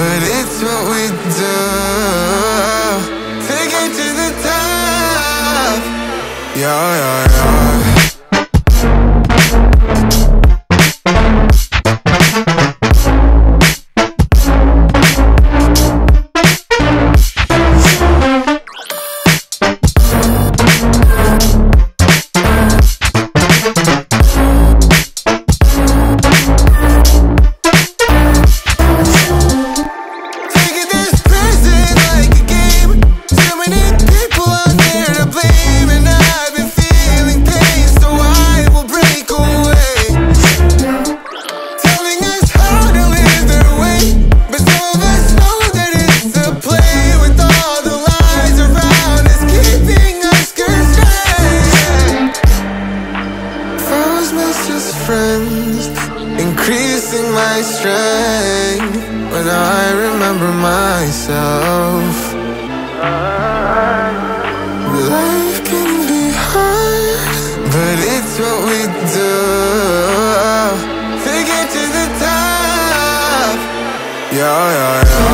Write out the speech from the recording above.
but it's what we do to get to the top. Yeah, yeah, yeah. Increasing my strength when I remember myself. Life can be hard, but it's what we do to get to the top. Yeah, yeah, yeah.